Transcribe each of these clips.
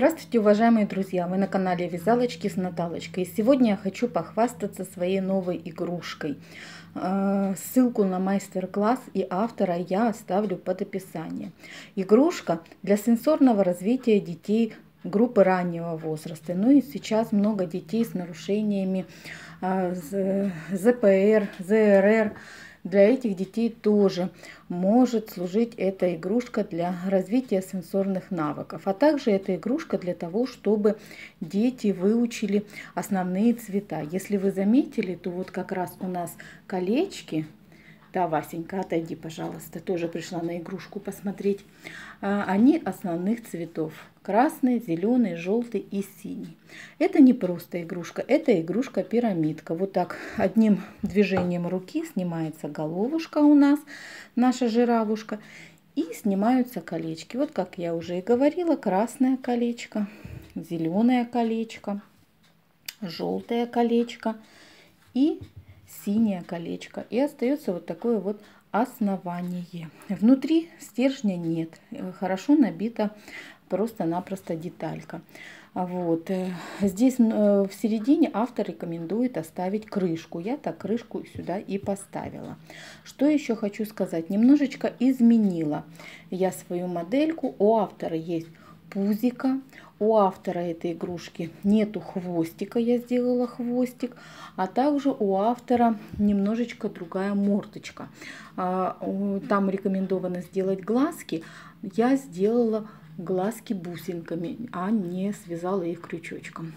Здравствуйте, уважаемые друзья! Вы на канале Вязалочки с Наталочкой. И сегодня я хочу похвастаться своей новой игрушкой. Ссылку на мастер-класс и автора я оставлю под описание. Игрушка для сенсорного развития детей группы раннего возраста. Ну и сейчас много детей с нарушениями ЗПР, ЗРР. Для этих детей тоже может служить эта игрушка для развития сенсорных навыков. А также эта игрушка для того, чтобы дети выучили основные цвета. Если вы заметили, то вот как раз у нас колечки. Да, Васенька, отойди, пожалуйста, тоже пришла на игрушку посмотреть. Они основных цветов. Красный, зеленый, желтый и синий. Это не просто игрушка, это игрушка-пирамидка. Вот так одним движением руки снимается головушка у нас, наша жирафушка, и снимаются колечки. Вот как я уже и говорила, красное колечко, зеленое колечко, желтое колечко и синее колечко. И остается вот такое вот основание. Внутри стержня нет, хорошо набита просто-напросто деталька. Вот здесь в середине автор рекомендует оставить крышку. Я так крышку сюда и поставила. Что еще хочу сказать, немножечко изменила я свою модельку. У автора есть пузика, у автора этой игрушки нету хвостика, я сделала хвостик, а также у автора немножечко другая мордочка. Там рекомендовано сделать глазки, я сделала глазки бусинками, а не связала их крючочком.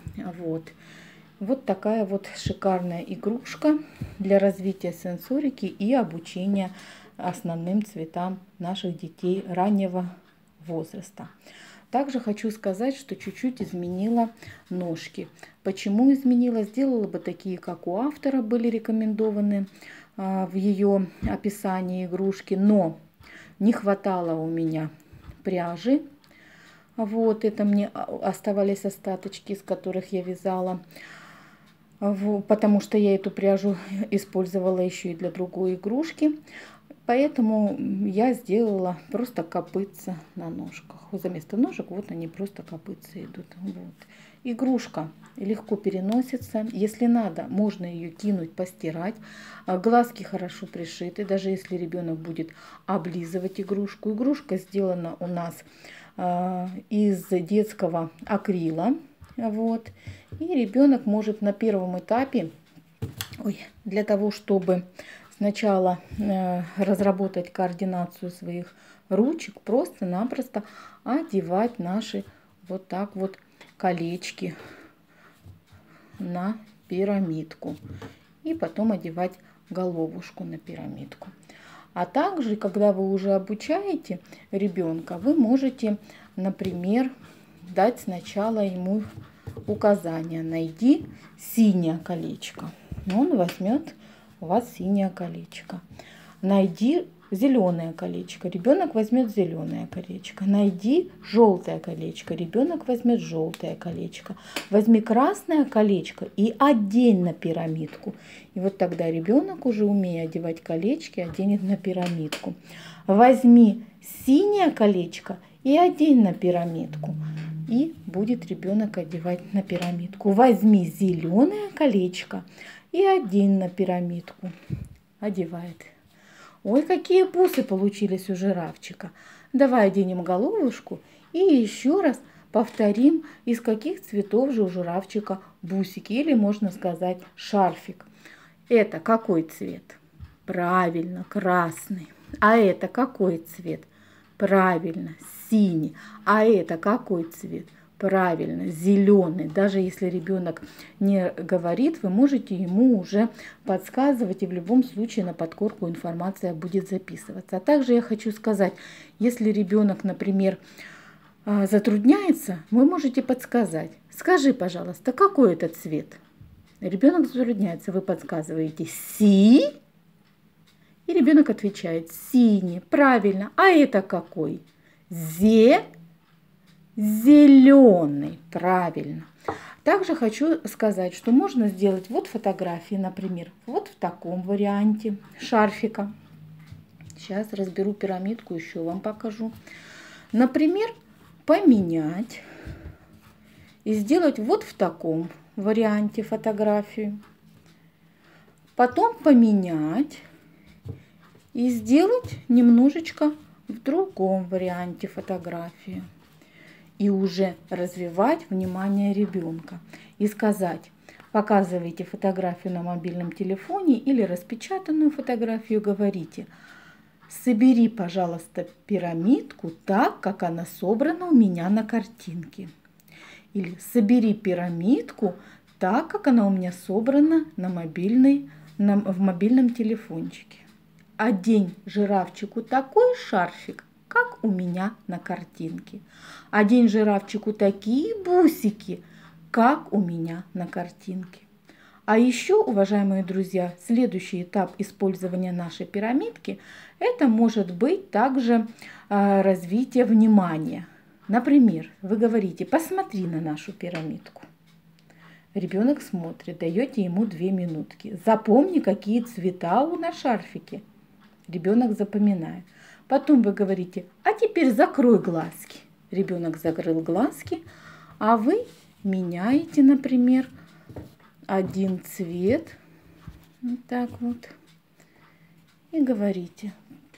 Вот такая вот шикарная игрушка для развития сенсорики и обучения основным цветам наших детей раннего возраста. Также хочу сказать, что чуть-чуть изменила ножки. Почему изменила? Сделала бы такие, как у автора были рекомендованы в ее описании игрушки, но не хватало у меня пряжи. Вот это мне оставались остаточки, из которых я вязала. Потому что я эту пряжу использовала еще и для другой игрушки. Поэтому я сделала просто копытца на ножках. Вместо ножек вот они просто копытца идут. Вот. Игрушка легко переносится. Если надо, можно ее кинуть, постирать. Глазки хорошо пришиты, даже если ребенок будет облизывать игрушку. Игрушка сделана у нас из детского акрила. Вот. И ребенок может на первом этапе, для того, чтобы сначала разработать координацию своих ручек, просто-напросто одевать наши вот так вот колечки на пирамидку. И потом одевать головушку на пирамидку. А также, когда вы уже обучаете ребенка, вы можете, например, дать сначала ему указание. Найди синее колечко. Он возьмет у вас синее колечко. Найди зеленое колечко. Ребенок возьмет зеленое колечко. Найди желтое колечко. Ребенок возьмет желтое колечко. Возьми красное колечко и одень на пирамидку. И вот тогда ребенок, уже умея одевать колечки, оденет на пирамидку. Возьми синее колечко и одень на пирамидку. И будет ребенок одевать на пирамидку. Возьми зеленое колечко и одень на пирамидку. Одевает. Ой, какие бусы получились у жирафчика. Давай оденем головушку и еще раз повторим, из каких цветов же у жирафчика бусики, или можно сказать шарфик. Это какой цвет? Правильно, красный. А это какой цвет? Правильно, синий. А это какой цвет? Правильно, зеленый. Даже если ребенок не говорит, вы можете ему уже подсказывать, и в любом случае на подкорку информация будет записываться. А также я хочу сказать, если ребенок, например, затрудняется, вы можете подсказать. Скажи, пожалуйста, какой это цвет? Ребенок затрудняется, вы подсказываете «си», и ребенок отвечает «синий». Правильно. А это какой? Зеленый. Правильно. Также хочу сказать, что можно сделать вот фотографии, например, вот в таком варианте шарфика. Сейчас разберу пирамидку, еще вам покажу. Например, поменять и сделать вот в таком варианте фотографию. Потом поменять и сделать немножечко в другом варианте фотографию. И уже развивать внимание ребенка. И сказать: показывайте фотографию на мобильном телефоне или распечатанную фотографию, говорите: собери, пожалуйста, пирамидку так, как она собрана у меня на картинке. Или собери пирамидку так, как она у меня собрана в мобильном телефончике. Одень жирафчику такой шарфик, как у меня на картинке. Одень жирафчику такие бусики, как у меня на картинке. А еще, уважаемые друзья, следующий этап использования нашей пирамидки — это может быть также развитие внимания. Например, вы говорите: посмотри на нашу пирамидку. Ребенок смотрит, даете ему 2 минутки. Запомни, какие цвета на шарфике. Ребенок запоминает. Потом вы говорите: а теперь закрой глазки. Ребенок закрыл глазки, а вы меняете, например, один цвет. Вот так вот. И говорите: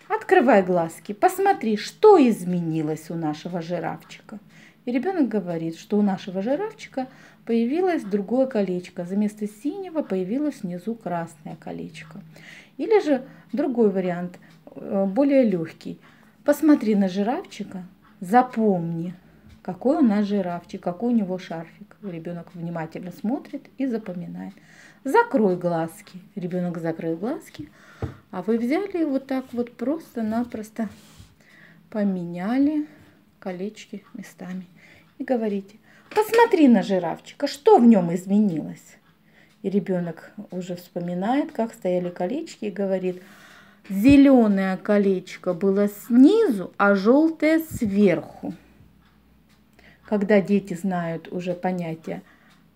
открывай глазки, посмотри, что изменилось у нашего жирафчика. И ребенок говорит, что у нашего жирафчика появилось другое колечко. Вместо синего появилось внизу красное колечко. Или же другой вариант, более легкий. Посмотри на жирафчика, запомни, какой у нас жирафчик, какой у него шарфик. Ребенок внимательно смотрит и запоминает. Закрой глазки. Ребенок закрыл глазки, а вы взяли вот так вот просто-напросто поменяли колечки местами. И говорите: посмотри на жирафчика, что в нем изменилось. И ребенок уже вспоминает, как стояли колечки, и говорит: зеленое колечко было снизу, а желтое сверху. Когда дети знают уже понятие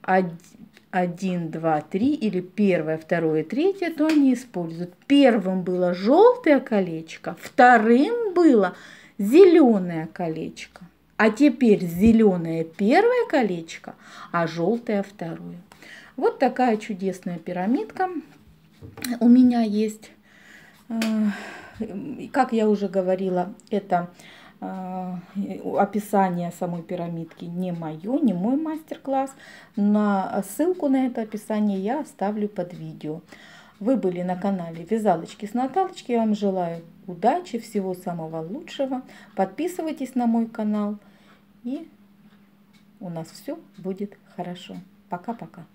1, 2, 3 или первое, второе, третье, то они используют. Первым было желтое колечко, вторым было зеленое колечко. А теперь зеленое первое колечко, а желтое второе. Вот такая чудесная пирамидка у меня есть. Как я уже говорила, это описание самой пирамидки не мое, не мой мастер-класс. Ссылку на это описание я оставлю под видео. Вы были на канале Вязалочки с Наталочкой. Я вам желаю удачи, всего самого лучшего. Подписывайтесь на мой канал, и у нас все будет хорошо. Пока-пока.